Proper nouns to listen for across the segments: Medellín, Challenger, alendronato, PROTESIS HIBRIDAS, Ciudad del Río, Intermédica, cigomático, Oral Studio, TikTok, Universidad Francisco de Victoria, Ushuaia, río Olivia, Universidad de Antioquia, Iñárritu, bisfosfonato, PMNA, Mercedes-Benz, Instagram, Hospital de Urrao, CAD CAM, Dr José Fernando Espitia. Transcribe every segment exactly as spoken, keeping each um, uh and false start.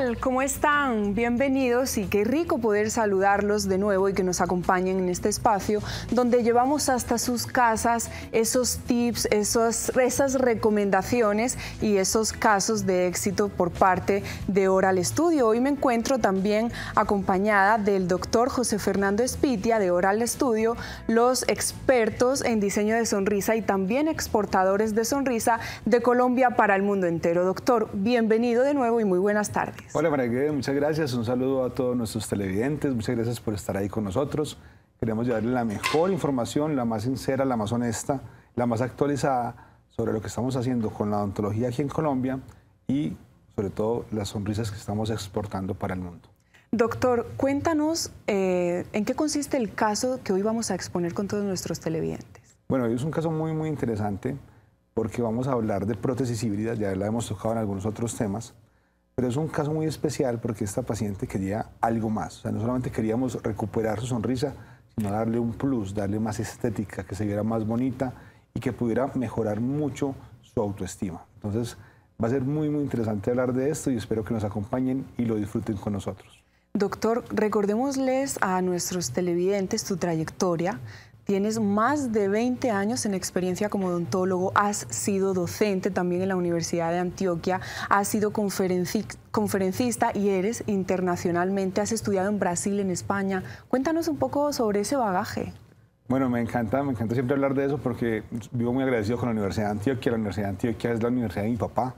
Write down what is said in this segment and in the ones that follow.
tal? ¿Cómo están? Bienvenidos y qué rico poder saludarlos de nuevo y que nos acompañen en este espacio donde llevamos hasta sus casas esos tips, esos, esas recomendaciones y esos casos de éxito por parte de Oral Studio. Hoy me encuentro también acompañada del doctor José Fernando Espitia de Oral Studio, los expertos en diseño de sonrisa y también exportadores de sonrisa de Colombia para el mundo entero. Doctor, bienvenido de nuevo y muy buenas tardes. Hola, Margarita, muchas gracias. Un saludo a todos nuestros televidentes. Muchas gracias por estar ahí con nosotros. Queremos llevarles la mejor información, la más sincera, la más honesta, la más actualizada sobre lo que estamos haciendo con la odontología aquí en Colombia y sobre todo las sonrisas que estamos exportando para el mundo. Doctor, cuéntanos eh, en qué consiste el caso que hoy vamos a exponer con todos nuestros televidentes. Bueno, es un caso muy, muy interesante porque vamos a hablar de prótesis híbridas, ya la hemos tocado en algunos otros temas, pero es un caso muy especial porque esta paciente quería algo más. O sea, no solamente queríamos recuperar su sonrisa, sino darle un plus, darle más estética, que se viera más bonita y que pudiera mejorar mucho su autoestima. Entonces, va a ser muy, muy interesante hablar de esto y espero que nos acompañen y lo disfruten con nosotros. Doctor, recordémosles a nuestros televidentes tu trayectoria. Tienes más de veinte años en experiencia como odontólogo, has sido docente también en la Universidad de Antioquia, has sido conferenci- conferencista y eres internacionalmente, has estudiado en Brasil, en España. Cuéntanos un poco sobre ese bagaje. Bueno, me encanta, me encanta siempre hablar de eso porque vivo muy agradecido con la Universidad de Antioquia. La Universidad de Antioquia es la universidad de mi papá.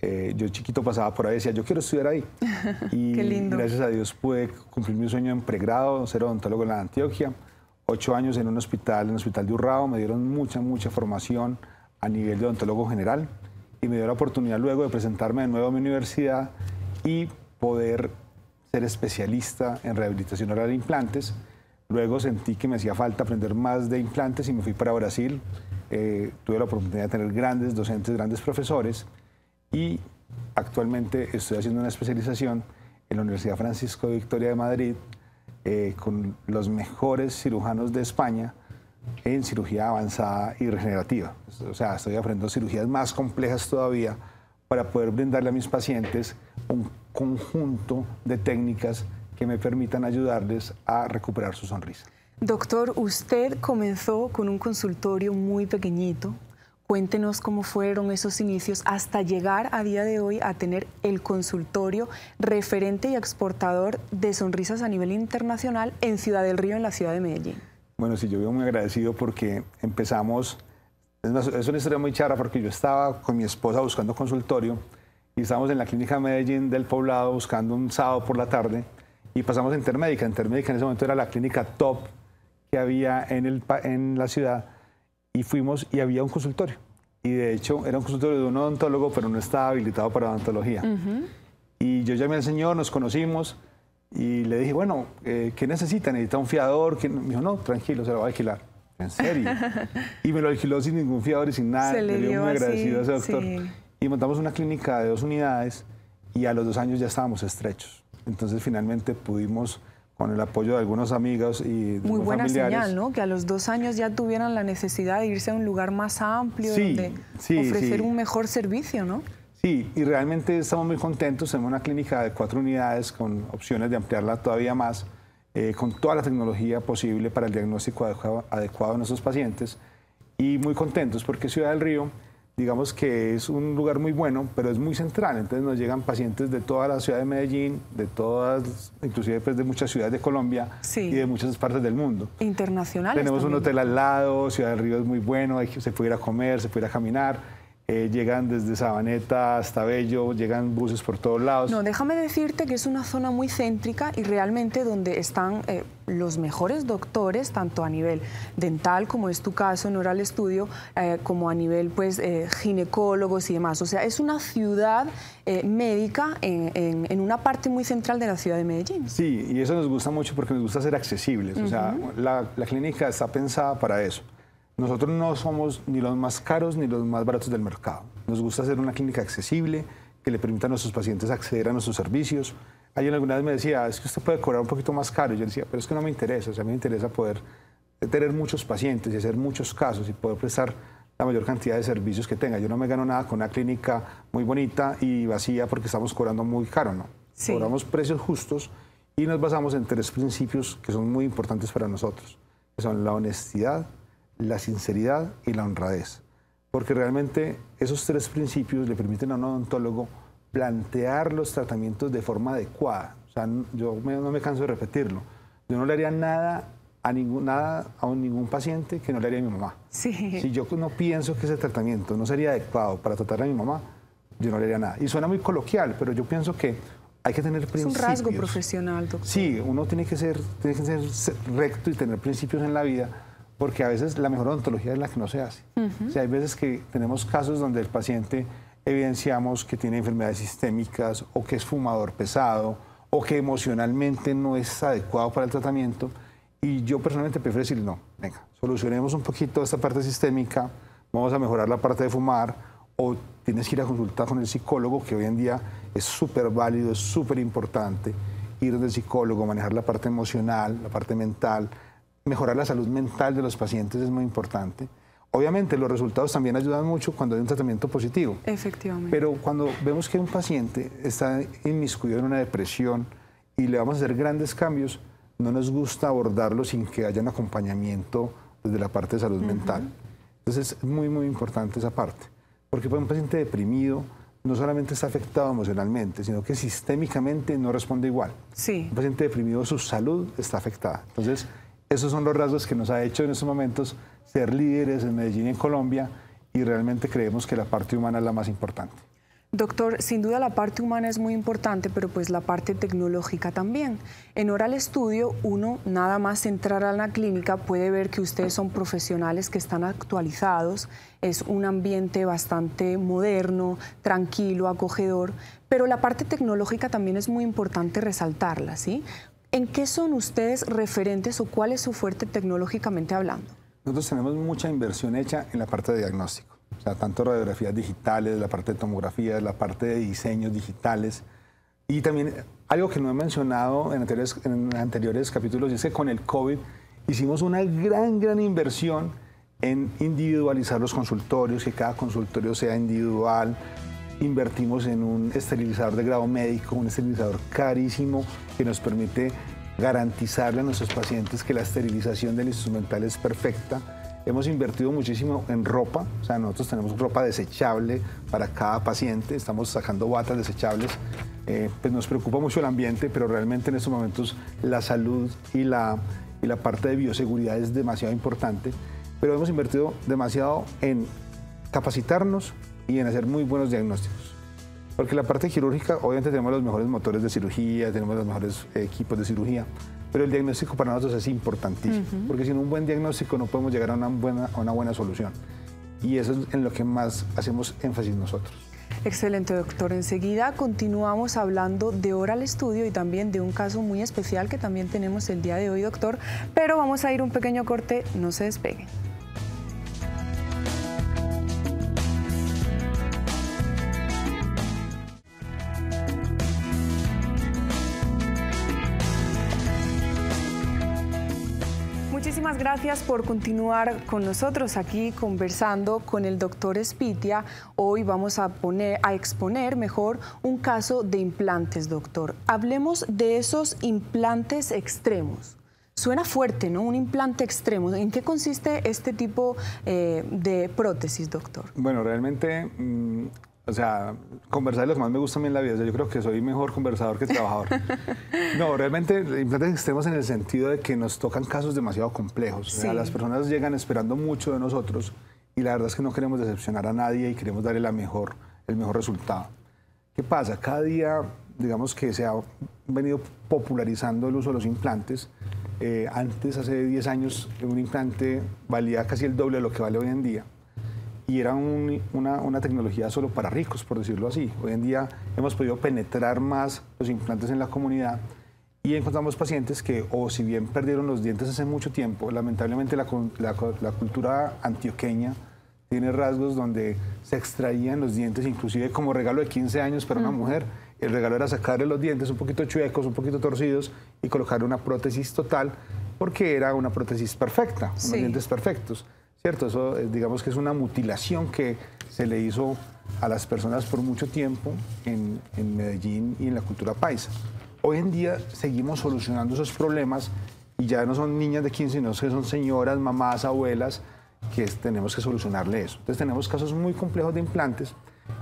Eh, yo chiquito pasaba por ahí y decía, yo quiero estudiar ahí. Y qué lindo. Gracias a Dios pude cumplir mi sueño en pregrado, ser odontólogo en la Antioquia. Ocho años en un hospital, en el Hospital de Urrao, me dieron mucha, mucha formación a nivel de odontólogo general y me dio la oportunidad luego de presentarme de nuevo a mi universidad y poder ser especialista en rehabilitación oral de implantes. Luego sentí que me hacía falta aprender más de implantes y me fui para Brasil. Eh, tuve la oportunidad de tener grandes docentes, grandes profesores. Y actualmente estoy haciendo una especialización en la Universidad Francisco de Victoria de Madrid eh, con los mejores cirujanos de España en cirugía avanzada y regenerativa. O sea, estoy aprendiendo cirugías más complejas todavía para poder brindarle a mis pacientes un conjunto de técnicas que me permitan ayudarles a recuperar su sonrisa. Doctor, usted comenzó con un consultorio muy pequeñito. Cuéntenos cómo fueron esos inicios hasta llegar a día de hoy a tener el consultorio referente y exportador de sonrisas a nivel internacional en Ciudad del Río, en la ciudad de Medellín. Bueno, sí, yo vivo muy agradecido porque empezamos, es una, es una historia muy charra porque yo estaba con mi esposa buscando consultorio y estábamos en la clínica de Medellín del Poblado buscando un sábado por la tarde y pasamos a Intermédica. Intermédica en ese momento era la clínica top que había en, el, en la ciudad. Y fuimos y había un consultorio. Y de hecho era un consultorio de un odontólogo, pero no estaba habilitado para odontología. Uh-huh. Y yo llamé al señor, nos conocimos y le dije, bueno, eh, ¿qué necesita? ¿Necesita un fiador? ¿Qué? Me dijo, no, tranquilo, se lo va a alquilar. ¿En serio? Y me lo alquiló sin ningún fiador y sin nada. Se le dio muy así, agradecido a ese doctor. Sí. Y montamos una clínica de dos unidades y a los dos años ya estábamos estrechos. Entonces finalmente pudimos, con el apoyo de algunos amigos y muy familiares. Buena señal, ¿no? Que a los dos años ya tuvieran la necesidad de irse a un lugar más amplio, sí, donde sí, ofrecer sí. un mejor servicio, ¿no? Sí, y realmente estamos muy contentos. Tenemos una clínica de cuatro unidades con opciones de ampliarla todavía más, eh, con toda la tecnología posible para el diagnóstico adecuado, adecuado de nuestros pacientes y muy contentos porque Ciudad del Río, digamos que es un lugar muy bueno, pero es muy central, entonces nos llegan pacientes de toda la ciudad de Medellín, de todas, inclusive pues de muchas ciudades de Colombia sí. y de muchas partes del mundo. Internacionales. Tenemos también un hotel al lado, Ciudad del Río es muy bueno, hay, se puede ir a comer, se puede ir a caminar, eh, llegan desde Sabaneta hasta Bello, llegan buses por todos lados. No, déjame decirte que es una zona muy céntrica y realmente donde están Eh, los mejores doctores, tanto a nivel dental, como es tu caso en Oral Studio, eh, como a nivel pues, eh, ginecólogos y demás. O sea, es una ciudad eh, médica en, en, en una parte muy central de la ciudad de Medellín. Sí, y eso nos gusta mucho porque nos gusta ser accesibles. Uh-huh. O sea, la, la clínica está pensada para eso. Nosotros no somos ni los más caros ni los más baratos del mercado. Nos gusta ser una clínica accesible que le permita a nuestros pacientes acceder a nuestros servicios. Alguien alguna vez me decía, es que usted puede cobrar un poquito más caro. Y yo decía, pero es que no me interesa. O sea, a mí me interesa poder tener muchos pacientes y hacer muchos casos y poder prestar la mayor cantidad de servicios que tenga. Yo no me gano nada con una clínica muy bonita y vacía porque estamos cobrando muy caro, ¿no? sí. cobramos precios justos y nos basamos en tres principios que son muy importantes para nosotros, que son la honestidad, la sinceridad y la honradez. Porque realmente esos tres principios le permiten a un odontólogo plantear los tratamientos de forma adecuada. O sea, yo me, no me canso de repetirlo. Yo no le haría nada a ningún, nada a un, ningún paciente que no le haría a mi mamá. Sí. Si yo no pienso que ese tratamiento no sería adecuado para tratar a mi mamá, yo no le haría nada. Y suena muy coloquial, pero yo pienso que hay que tener principios. Es un rasgo profesional, doctor. Sí, uno tiene que ser, tiene que ser recto y tener principios en la vida, porque a veces la mejor odontología es la que no se hace. Uh-huh. O sea, hay veces que tenemos casos donde el paciente evidenciamos que tiene enfermedades sistémicas o que es fumador pesado o que emocionalmente no es adecuado para el tratamiento, y yo personalmente prefiero decir, no, venga, solucionemos un poquito esta parte sistémica, vamos a mejorar la parte de fumar, o tienes que ir a consultar con el psicólogo, que hoy en día es súper válido, es súper importante, ir del psicólogo, manejar la parte emocional, la parte mental, mejorar la salud mental de los pacientes es muy importante. Obviamente los resultados también ayudan mucho cuando hay un tratamiento positivo. Efectivamente. Pero cuando vemos que un paciente está inmiscuido en una depresión y le vamos a hacer grandes cambios, no nos gusta abordarlo sin que haya un acompañamiento desde la parte de salud uh-huh. mental. Entonces es muy, muy importante esa parte. Porque para un paciente deprimido no solamente está afectado emocionalmente, sino que sistémicamente no responde igual. Sí. Un paciente deprimido, su salud está afectada. Entonces esos son los rasgos que nos ha hecho en estos momentos ser líderes en Medellín y en Colombia, y realmente creemos que la parte humana es la más importante. Doctor, sin duda la parte humana es muy importante, pero pues la parte tecnológica también. En Oral Studio, uno nada más entrar a la clínica puede ver que ustedes son profesionales que están actualizados, es un ambiente bastante moderno, tranquilo, acogedor, pero la parte tecnológica también es muy importante resaltarla, ¿sí? ¿En qué son ustedes referentes o cuál es su fuerte tecnológicamente hablando? Nosotros tenemos mucha inversión hecha en la parte de diagnóstico, o sea, tanto radiografías digitales, la parte de tomografía, la parte de diseños digitales, y también algo que no he mencionado en anteriores, en anteriores capítulos, y es que con el COVID hicimos una gran, gran inversión en individualizar los consultorios, que cada consultorio sea individual. Invertimos en un esterilizador de grado médico, un esterilizador carísimo que nos permite garantizarle a nuestros pacientes que la esterilización del instrumental es perfecta. Hemos invertido muchísimo en ropa, o sea, nosotros tenemos ropa desechable para cada paciente, estamos sacando batas desechables. Eh, pues nos preocupa mucho el ambiente, pero realmente en estos momentos la salud y la, y la parte de bioseguridad es demasiado importante. Pero hemos invertido demasiado en capacitarnos y en hacer muy buenos diagnósticos. Porque la parte quirúrgica, obviamente tenemos los mejores motores de cirugía, tenemos los mejores equipos de cirugía, pero el diagnóstico para nosotros es importantísimo, uh-huh. porque sin un buen diagnóstico no podemos llegar a una buena, a una buena solución. Y eso es en lo que más hacemos énfasis nosotros. Excelente, doctor. Enseguida continuamos hablando de Oral Studio y también de un caso muy especial que también tenemos el día de hoy, doctor, pero vamos a ir un pequeño corte, no se despeguen. Muchísimas gracias por continuar con nosotros aquí conversando con el doctor Espitia. Hoy vamos a, poner, a exponer mejor un caso de implantes, doctor. Hablemos de esos implantes extremos. Suena fuerte, ¿no? Un implante extremo. ¿En qué consiste este tipo eh, de prótesis, doctor? Bueno, realmente, mmm, o sea, conversar es lo que más me gusta a mí en la vida. O sea, yo creo que soy mejor conversador que trabajador. No, realmente implantes extremos en el sentido de que nos tocan casos demasiado complejos. Sí. O sea, las personas llegan esperando mucho de nosotros y la verdad es que no queremos decepcionar a nadie y queremos darle la mejor, el mejor resultado. ¿Qué pasa? Cada día, digamos que se ha venido popularizando el uso de los implantes. Eh, antes, hace diez años, un implante valía casi el doble de lo que vale hoy en día. Y era un, una, una tecnología solo para ricos, por decirlo así. Hoy en día hemos podido penetrar más los implantes en la comunidad y encontramos pacientes que, o si bien perdieron los dientes hace mucho tiempo, lamentablemente la, la, la cultura antioqueña tiene rasgos donde se extraían los dientes, inclusive como regalo de quince años para mm. una mujer. El regalo era sacarle los dientes un poquito chuecos, un poquito torcidos y colocarle una prótesis total, porque era una prótesis perfecta, sí. unos dientes perfectos. ¿cierto? Eso digamos que es una mutilación que se le hizo a las personas por mucho tiempo en, en Medellín y en la cultura paisa. Hoy en día seguimos solucionando esos problemas y ya no son niñas de quince, sino que son señoras, mamás, abuelas, que tenemos que solucionarle eso. Entonces tenemos casos muy complejos de implantes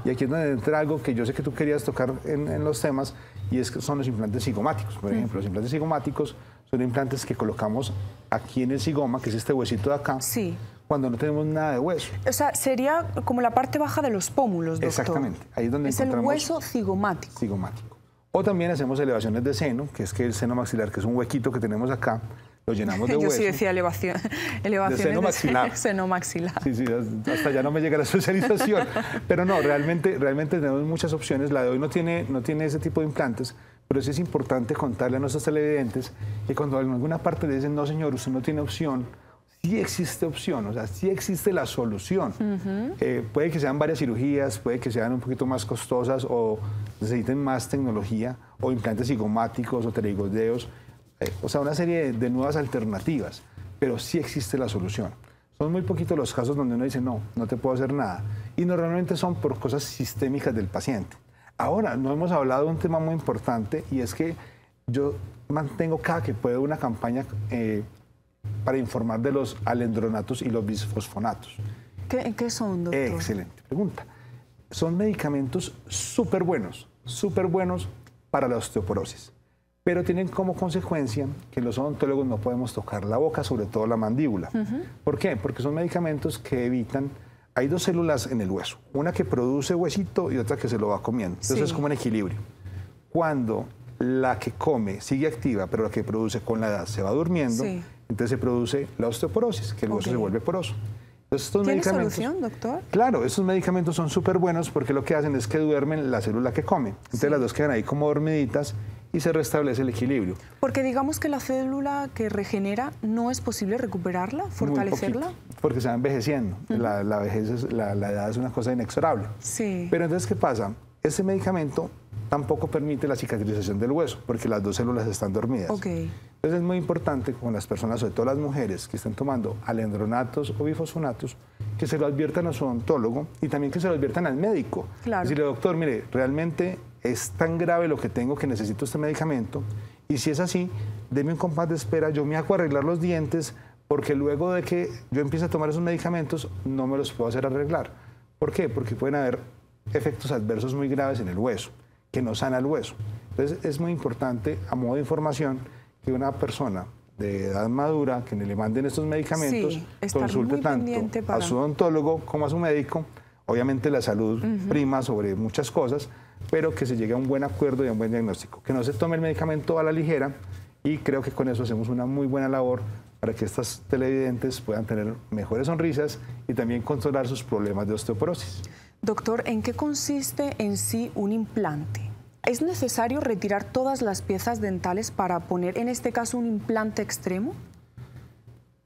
y aquí es donde entra algo que yo sé que tú querías tocar en, en los temas, y es que son los implantes cigomáticos. Por ejemplo, sí. Los implantes cigomáticos son implantes que colocamos aquí en el cigoma, que es este huesito de acá, sí. Cuando no tenemos nada de hueso. O sea, sería como la parte baja de los pómulos, doctor. Exactamente. Ahí es donde es encontramos... el hueso cigomático. Cigomático. O también hacemos elevaciones de seno, que es que el seno maxilar, que es un huequito que tenemos acá, lo llenamos de hueso. Yo sí decía elevación, elevaciones de seno maxilar. De seno maxilar. Sí, sí, hasta ya no me llega la socialización. Pero no, realmente, realmente tenemos muchas opciones. La de hoy no tiene, no tiene ese tipo de implantes, pero sí es importante contarle a nuestros televidentes que cuando en alguna parte le dicen, no señor, usted no tiene opción, sí existe opción, o sea, sí existe la solución. Uh-huh. eh, puede que sean varias cirugías, puede que sean un poquito más costosas o necesiten más tecnología, o implantes cigomáticos o telegodeos. O sea, una serie de nuevas alternativas, pero sí existe la solución. Son muy poquitos los casos donde uno dice, no, no te puedo hacer nada. Y normalmente son por cosas sistémicas del paciente. Ahora, no hemos hablado de un tema muy importante, y es que yo mantengo cada que puedo una campaña eh, para informar de los alendronatos y los bisfosfonatos. ¿Qué, qué son, doctor? Excelente pregunta. Son medicamentos súper buenos, súper buenos para la osteoporosis, pero tienen como consecuencia que los odontólogos no podemos tocar la boca, sobre todo la mandíbula. Uh-huh. ¿Por qué? Porque son medicamentos que evitan... Hay dos células en el hueso, una que produce huesito y otra que se lo va comiendo. Entonces sí. Es como un equilibrio. Cuando la que come sigue activa, pero la que produce con la edad se va durmiendo, sí. Entonces se produce la osteoporosis, que el hueso okay. se vuelve poroso. Entonces, estos ¿Tiene medicamentos, solución, doctor? Claro, estos medicamentos son súper buenos porque lo que hacen es que duermen la célula que come. Entonces sí. Las dos quedan ahí como dormiditas y se restablece el equilibrio. Porque digamos que la célula que regenera, ¿no es posible recuperarla, fortalecerla? Muy poquito, porque se va envejeciendo. Uh-huh. la, la, vejez es, la, la edad es una cosa inexorable. Sí. Pero entonces, ¿qué pasa? Ese medicamento tampoco permite la cicatrización del hueso, porque las dos células están dormidas. Okay. Entonces es muy importante con las personas, sobre todo las mujeres, que están tomando alendronatos o bifosfonatos, que se lo adviertan a su odontólogo y también que se lo adviertan al médico. Claro. Decirle, doctor, mire, realmente... es tan grave lo que tengo que necesito este medicamento, y si es así, deme un compás de espera, yo me hago arreglar los dientes, porque luego de que yo empiece a tomar esos medicamentos no me los puedo hacer arreglar. ¿Por qué? Porque pueden haber efectos adversos muy graves en el hueso, que no sana el hueso. Entonces es muy importante, a modo de información, que una persona de edad madura, que le manden estos medicamentos, sí, consulte tanto para... a su odontólogo como a su médico. Obviamente la salud uh-huh. prima sobre muchas cosas, pero que se llegue a un buen acuerdo y a un buen diagnóstico. Que no se tome el medicamento a la ligera, y creo que con eso hacemos una muy buena labor para que estas televidentes puedan tener mejores sonrisas y también controlar sus problemas de osteoporosis. Doctor, ¿en qué consiste en sí un implante? ¿Es necesario retirar todas las piezas dentales para poner, en este caso, un implante extremo?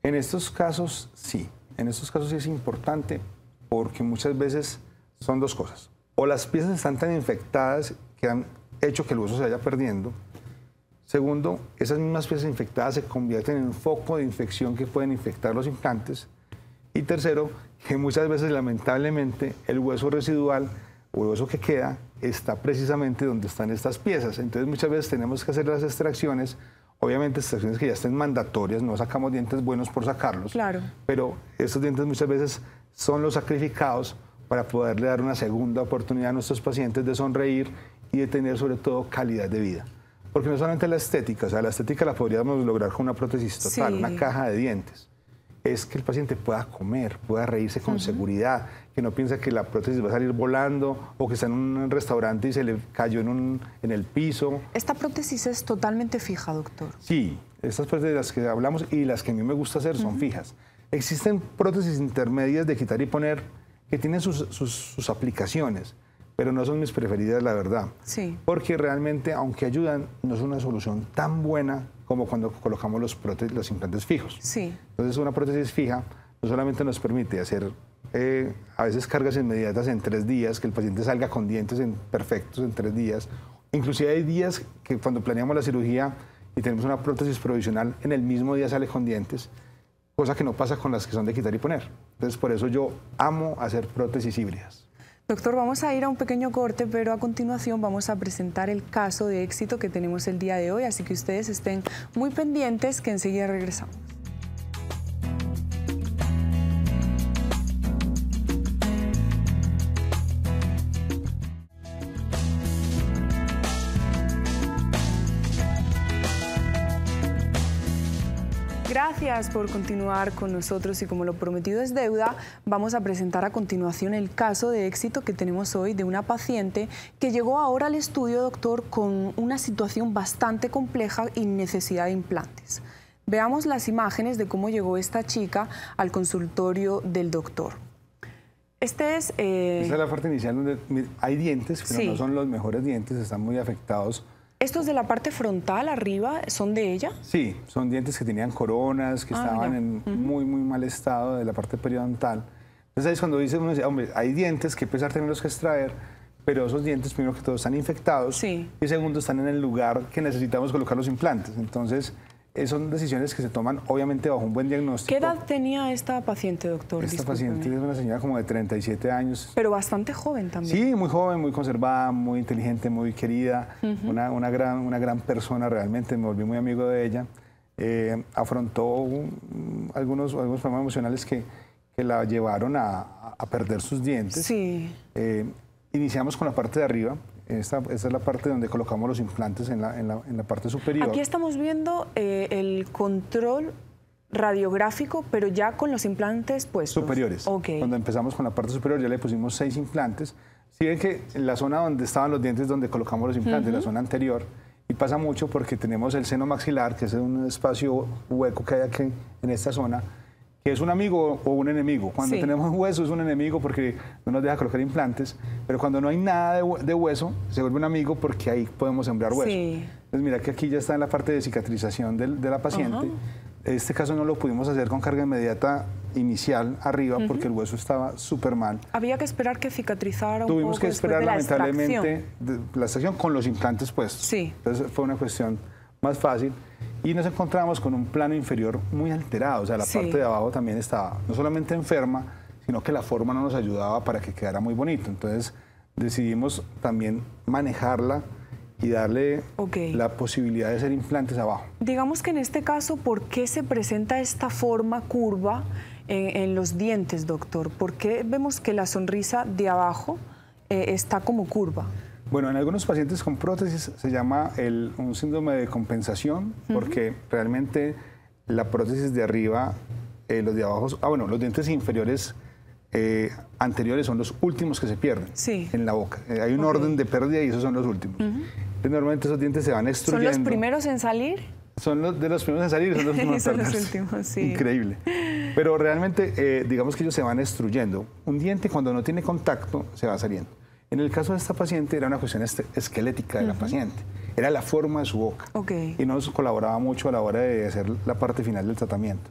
En estos casos, sí. En estos casos sí es importante, porque muchas veces son dos cosas. O las piezas están tan infectadas que han hecho que el hueso se vaya perdiendo. Segundo, esas mismas piezas infectadas se convierten en un foco de infección que pueden infectar los implantes. Y tercero, que muchas veces, lamentablemente, el hueso residual o el hueso que queda está precisamente donde están estas piezas. Entonces, muchas veces tenemos que hacer las extracciones. Obviamente, extracciones que ya estén mandatorias, no sacamos dientes buenos por sacarlos. Claro. Pero estos dientes muchas veces son los sacrificados para poderle dar una segunda oportunidad a nuestros pacientes de sonreír y de tener, sobre todo, calidad de vida. Porque no solamente la estética, o sea, la estética la podríamos lograr con una prótesis total, sí. Una caja de dientes. Es que el paciente pueda comer, pueda reírse con uh-huh. seguridad, que no piensa que la prótesis va a salir volando o que está en un restaurante y se le cayó en, un, en el piso. ¿Esta prótesis es totalmente fija, doctor? Sí, estas prótesis de las que hablamos y las que a mí me gusta hacer son uh-huh. fijas. Existen prótesis intermedias de quitar y poner que tienen sus, sus, sus aplicaciones, pero no son mis preferidas, la verdad. Sí. Porque realmente, aunque ayudan, no es una solución tan buena como cuando colocamos los, prótesis, los implantes fijos. Sí. Entonces, una prótesis fija no solamente nos permite hacer eh, a veces cargas inmediatas en tres días, que el paciente salga con dientes en, perfectos en tres días. Inclusive hay días que cuando planeamos la cirugía y tenemos una prótesis provisional, en el mismo día sale con dientes. cosa que no pasa con las que son de quitar y poner. Entonces, por eso yo amo hacer prótesis híbridas. Doctor, vamos a ir a un pequeño corte, pero a continuación vamos a presentar el caso de éxito que tenemos el día de hoy, así que ustedes estén muy pendientes que enseguida regresamos. Gracias por continuar con nosotros y como lo prometido es deuda, vamos a presentar a continuación el caso de éxito que tenemos hoy de una paciente que llegó ahora al estudio, doctor, con una situación bastante compleja y necesidad de implantes. Veamos las imágenes de cómo llegó esta chica al consultorio del doctor. Este es... Eh... Esta es la parte inicial donde hay dientes, pero sí, no son los mejores dientes, están muy afectados. ¿Estos de la parte frontal, arriba, son de ella? Sí, son dientes que tenían coronas, que ah, estaban mira. en uh-huh. muy, muy mal estado de la parte periodontal. Entonces, es cuando dice uno, hombre, hay dientes que pesar tenerlos que extraer, pero esos dientes, primero que todo, están infectados, sí, y segundo, están en el lugar que necesitamos colocar los implantes. Entonces, son decisiones que se toman, obviamente, bajo un buen diagnóstico. ¿Qué edad tenía esta paciente, doctor? Esta Discúlpeme. paciente es una señora como de treinta y siete años. Pero bastante joven también. Sí, muy joven, muy conservada, muy inteligente, muy querida. Uh-huh. una, una, gran, una gran persona, realmente. Me volví muy amigo de ella. Eh, afrontó un, algunos, algunos problemas emocionales que, que la llevaron a, a perder sus dientes. Sí. Eh, iniciamos con la parte de arriba. Esta, esta es la parte donde colocamos los implantes en la, en la, en la parte superior. Aquí estamos viendo eh, el control radiográfico, pero ya con los implantes puestos. Superiores. Okay. Cuando empezamos con la parte superior ya le pusimos seis implantes. Si ven que en la zona donde estaban los dientes donde colocamos los implantes, uh-huh, la zona anterior, y pasa mucho porque tenemos el seno maxilar, que es un espacio hueco que hay aquí en esta zona, que es un amigo o un enemigo. Cuando sí, tenemos hueso es un enemigo porque no nos deja colocar implantes, pero cuando no hay nada de, de hueso se vuelve un amigo porque ahí podemos sembrar hueso. Sí. Entonces mira que aquí ya está en la parte de cicatrización de, de la paciente. Uh-huh. Este caso no lo pudimos hacer con carga inmediata inicial arriba, uh-huh, porque el hueso estaba súper mal. Había que esperar que cicatrizara un poco. Tuvimos que esperar de lamentablemente la extracción. De, la extracción con los implantes puestos. Sí. Entonces fue una cuestión más fácil. Y nos encontramos con un plano inferior muy alterado, o sea, la sí, parte de abajo también estaba no solamente enferma, sino que la forma no nos ayudaba para que quedara muy bonito. Entonces decidimos también manejarla y darle okay, la posibilidad de hacer implantes abajo. Digamos que en este caso, ¿por qué se presenta esta forma curva en, en los dientes, doctor? ¿Por qué vemos que la sonrisa de abajo eh, está como curva? Bueno, en algunos pacientes con prótesis se llama el, un síndrome de compensación, uh-huh, porque realmente la prótesis de arriba, eh, los de abajo, ah, bueno, los dientes inferiores eh, anteriores son los últimos que se pierden, sí, en la boca. Eh, hay un okay, orden de pérdida y esos son los últimos. Uh-huh. Entonces, normalmente esos dientes se van extruyendo. ¿Son los primeros en salir? Son los de los primeros en salir, son los últimos. Son los últimos, sí. Increíble. Pero realmente, eh, digamos que ellos se van extruyendo. Un diente cuando no tiene contacto se va saliendo. En el caso de esta paciente era una cuestión esquelética de uh-huh, la paciente, era la forma de su boca, okay, y nos colaboraba mucho a la hora de hacer la parte final del tratamiento.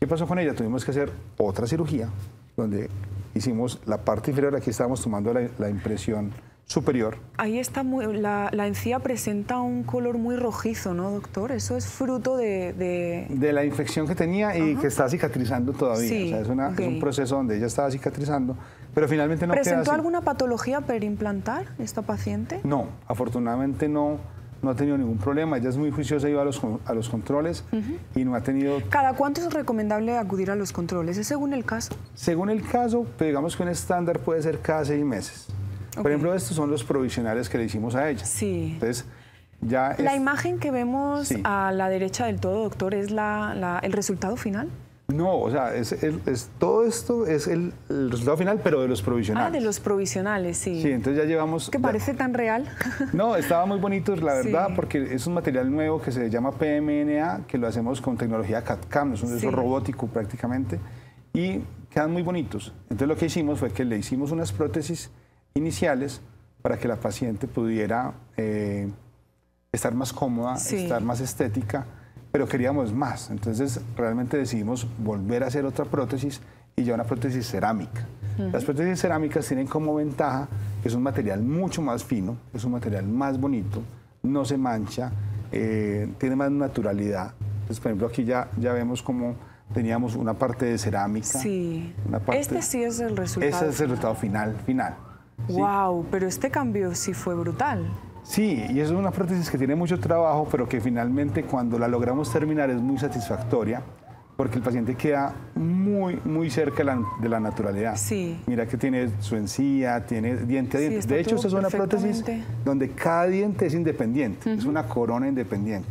¿Qué pasó con ella? Tuvimos que hacer otra cirugía donde hicimos la parte inferior, aquí estábamos tomando la, la impresión superior. Ahí está, muy, la, la encía presenta un color muy rojizo, ¿no, doctor? Eso es fruto de... De, de la infección que tenía y uh-huh, que está cicatrizando todavía, sí, o sea, es, una, okay, es un proceso donde ella estaba cicatrizando. Pero finalmente no queda así. ¿Presentó alguna patología perimplantar esta paciente? No, afortunadamente no, no ha tenido ningún problema. Ella es muy juiciosa, iba a los, a los controles, uh-huh, y no ha tenido... ¿Cada cuánto es recomendable acudir a los controles? ¿Es según el caso? Según el caso, pues digamos que un estándar puede ser cada seis meses. Okay. Por ejemplo, estos son los provisionales que le hicimos a ella. Sí. Entonces... Ya es... La imagen que vemos sí, a la derecha del todo, doctor, ¿es la, la, el resultado final? No, o sea, es, el, es, todo esto es el, el resultado final, pero de los provisionales. Ah, de los provisionales, sí. Sí, entonces ya llevamos... ¿Que parece ya... tan real? No, estaba muy bonito, la verdad, sí, porque es un material nuevo que se llama P M N A, que lo hacemos con tecnología C A D C A M, es un sí, robótico prácticamente, y quedan muy bonitos. Entonces lo que hicimos fue que le hicimos unas prótesis iniciales para que la paciente pudiera eh, estar más cómoda, sí, estar más estética, pero queríamos más, entonces realmente decidimos volver a hacer otra prótesis y ya una prótesis cerámica. Uh-huh. Las prótesis cerámicas tienen como ventaja que es un material mucho más fino, es un material más bonito, no se mancha, eh, tiene más naturalidad. Entonces, por ejemplo, aquí ya, ya vemos como teníamos una parte de cerámica. Sí. Una parte, este sí es el resultado. Ese es el resultado final. final. ¿Sí? Wow, pero este cambio sí fue brutal. Sí, y es una prótesis que tiene mucho trabajo, pero que finalmente cuando la logramos terminar es muy satisfactoria, porque el paciente queda muy, muy cerca de la, de la naturalidad. Sí. Mira que tiene su encía, tiene diente a diente. Sí, de hecho, esta es una prótesis donde cada diente es independiente, uh-huh. es una corona independiente.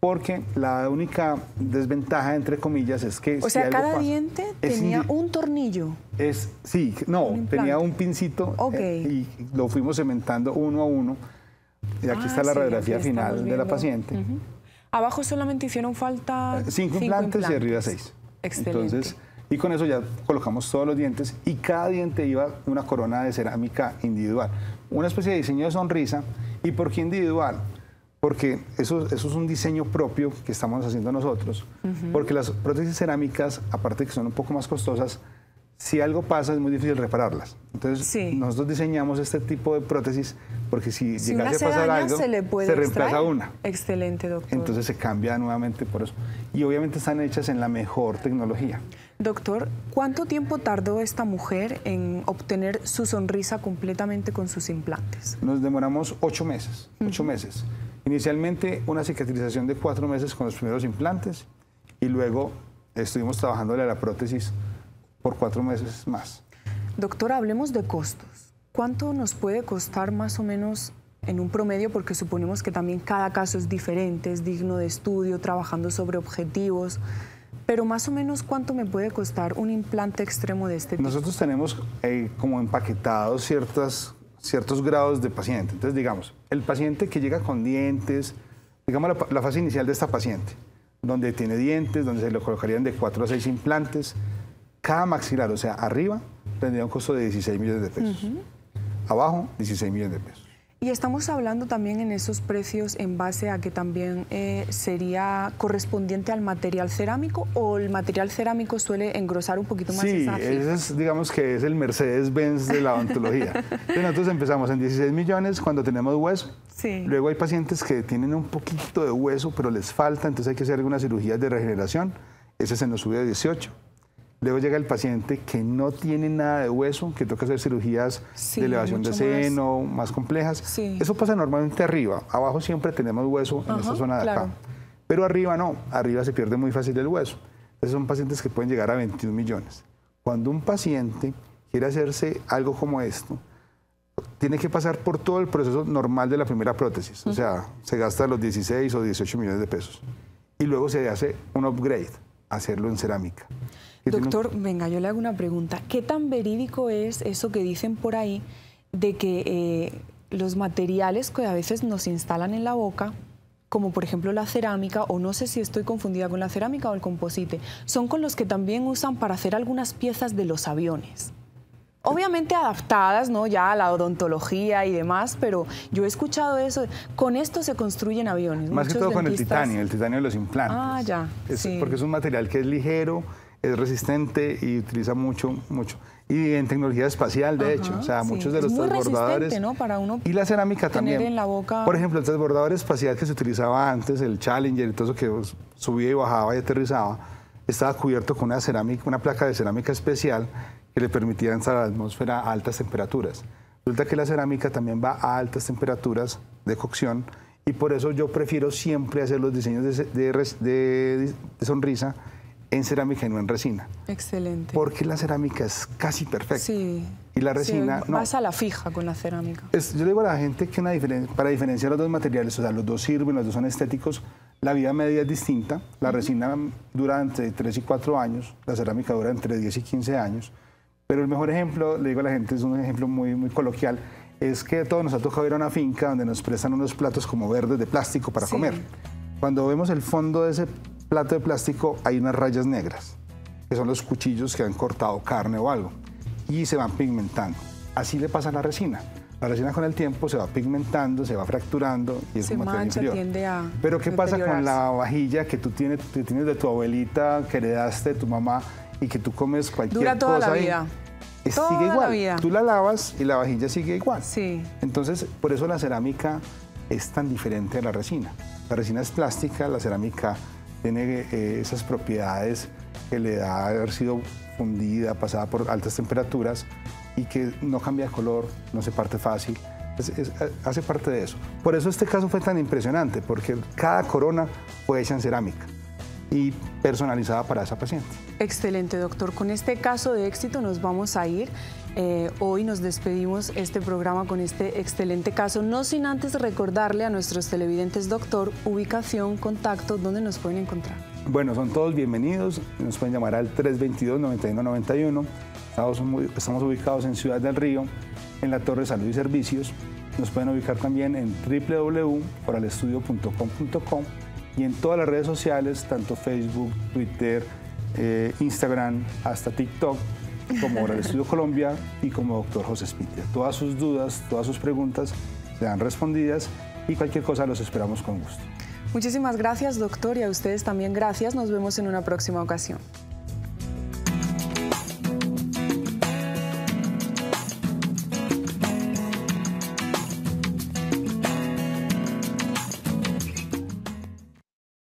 Porque la única desventaja, entre comillas, es que... O sea, cada diente tenía un tornillo. Es, sí, no, tenía un pincito, okay. eh, y lo fuimos cementando uno a uno. Y aquí ah, está la sí, radiografía final de la paciente. Uh-huh. Abajo solamente hicieron falta... Cinco, cinco implantes, implantes y arriba seis. Excelente. Entonces, y con eso ya colocamos todos los dientes y cada diente iba una corona de cerámica individual. Una especie de diseño de sonrisa. ¿Y por qué individual? Porque eso, eso es un diseño propio que estamos haciendo nosotros, uh-huh. porque las prótesis cerámicas, aparte de que son un poco más costosas, si algo pasa es muy difícil repararlas. Entonces, sí. nosotros diseñamos este tipo de prótesis porque si, si llegase a pasar algo, se, le puede se reemplaza una. Excelente, doctor. Entonces se cambia nuevamente por eso. Y obviamente están hechas en la mejor tecnología. Doctor, ¿cuánto tiempo tardó esta mujer en obtener su sonrisa completamente con sus implantes? Nos demoramos ocho meses, uh-huh. ocho meses. Inicialmente una cicatrización de cuatro meses con los primeros implantes y luego estuvimos trabajándole a la prótesis por cuatro meses más. Doctor, hablemos de costos. ¿Cuánto nos puede costar más o menos en un promedio? Porque suponemos que también cada caso es diferente, es digno de estudio, trabajando sobre objetivos. Pero más o menos, ¿cuánto me puede costar un implante extremo de este tipo? Nosotros tenemos eh, como empaquetados ciertas... ciertos grados de paciente. Entonces, digamos, el paciente que llega con dientes, digamos la, la fase inicial de esta paciente, donde tiene dientes, donde se le colocarían de cuatro a seis implantes, cada maxilar, o sea, arriba, tendría un costo de dieciséis millones de pesos. Uh-huh. Abajo, dieciséis millones de pesos. Y estamos hablando también en esos precios en base a que también eh, sería correspondiente al material cerámico, o el material cerámico suele engrosar un poquito más. Sí, ese es, digamos que es el Mercedes-Benz de la odontología. Entonces nosotros empezamos en dieciséis millones cuando tenemos hueso. Sí. Luego hay pacientes que tienen un poquito de hueso pero les falta, entonces hay que hacer algunas cirugías de regeneración. Ese se nos sube a dieciocho. Luego llega el paciente que no tiene nada de hueso, que toca hacer cirugías sí, de elevación de seno, más, más complejas. Sí. Eso pasa normalmente arriba. Abajo siempre tenemos hueso en Ajá, esta zona de claro. acá. Pero arriba no, arriba se pierde muy fácil el hueso. Entonces son pacientes que pueden llegar a veintiún millones. Cuando un paciente quiere hacerse algo como esto, tiene que pasar por todo el proceso normal de la primera prótesis. Uh-huh. O sea, se gasta los dieciséis o dieciocho millones de pesos. Y luego se hace un upgrade, hacerlo en cerámica. Doctor, venga, yo le hago una pregunta. ¿Qué tan verídico es eso que dicen por ahí de que eh, los materiales que a veces nos instalan en la boca, como por ejemplo la cerámica, o no sé si estoy confundida con la cerámica o el composite, son con los que también usan para hacer algunas piezas de los aviones? Obviamente adaptadas, ¿no?, ya a la odontología y demás, pero yo he escuchado eso. Con esto se construyen aviones. Más que todo con el titanio, el titanio de los implantes. Ah, ya. Es, sí. Porque es un material que es ligero, es resistente y utiliza mucho, mucho. Y en tecnología espacial, de Ajá, hecho, o sea, sí. muchos de los transbordadores, ¿no?, para uno y la cerámica también. En la boca... Por ejemplo, el transbordador espacial que se utilizaba antes, el Challenger y todo eso que subía y bajaba y aterrizaba, estaba cubierto con una cerámica, una placa de cerámica especial que le permitía entrar a la atmósfera a altas temperaturas. Resulta que la cerámica también va a altas temperaturas de cocción y por eso yo prefiero siempre hacer los diseños de, de, de, de sonrisa en cerámica y no en resina. Excelente. Porque la cerámica es casi perfecta. Sí. Y la resina sí, no. Vas a la fija con la cerámica. Es, yo le digo a la gente que una diferen para diferenciar los dos materiales, o sea, los dos sirven, los dos son estéticos, la vida media es distinta. La uh-huh. resina dura entre tres y cuatro años, la cerámica dura entre diez y quince años. Pero el mejor ejemplo, le digo a la gente, es un ejemplo muy, muy coloquial, es que a todos nos ha tocado ir a una finca donde nos prestan unos platos como verdes de plástico para sí. comer. Cuando vemos el fondo de ese plato de plástico hay unas rayas negras, que son los cuchillos que han cortado carne o algo, y se van pigmentando. Así le pasa a la resina. La resina con el tiempo se va pigmentando, se va fracturando y es un material inferior. Tiende a Pero ¿qué pasa con la vajilla que tú tienes, que tienes de tu abuelita, que heredaste de tu mamá y que tú comes cualquier cosa? Dura toda cosa la vida. Ahí, toda sigue igual. La vida. Tú la lavas y la vajilla sigue igual. Sí. Entonces, por eso la cerámica es tan diferente a la resina. La resina es plástica, la cerámica tiene eh, esas propiedades que le da haber sido fundida, pasada por altas temperaturas y que no cambia de color, no se parte fácil. Es, es, hace parte de eso. Por eso este caso fue tan impresionante, porque cada corona fue hecha en cerámica y personalizada para esa paciente. Excelente, doctor. Con este caso de éxito nos vamos a ir. Eh, hoy nos despedimos este programa con este excelente caso, no sin antes recordarle a nuestros televidentes, doctor, ubicación, contacto, ¿dónde nos pueden encontrar? Bueno, son todos bienvenidos, nos pueden llamar al tres dos dos, nueve uno nueve uno, estamos, estamos ubicados en Ciudad del Río, en la Torre de Salud y Servicios. Nos pueden ubicar también en doble u doble u doble u punto oral estudio punto com punto co y en todas las redes sociales, tanto Facebook, Twitter, eh, Instagram, hasta TikTok, como Oral Studio Colombia y como doctor José Espitia. Todas sus dudas, todas sus preguntas serán respondidas y cualquier cosa los esperamos con gusto. Muchísimas gracias, doctor, y a ustedes también gracias. Nos vemos en una próxima ocasión.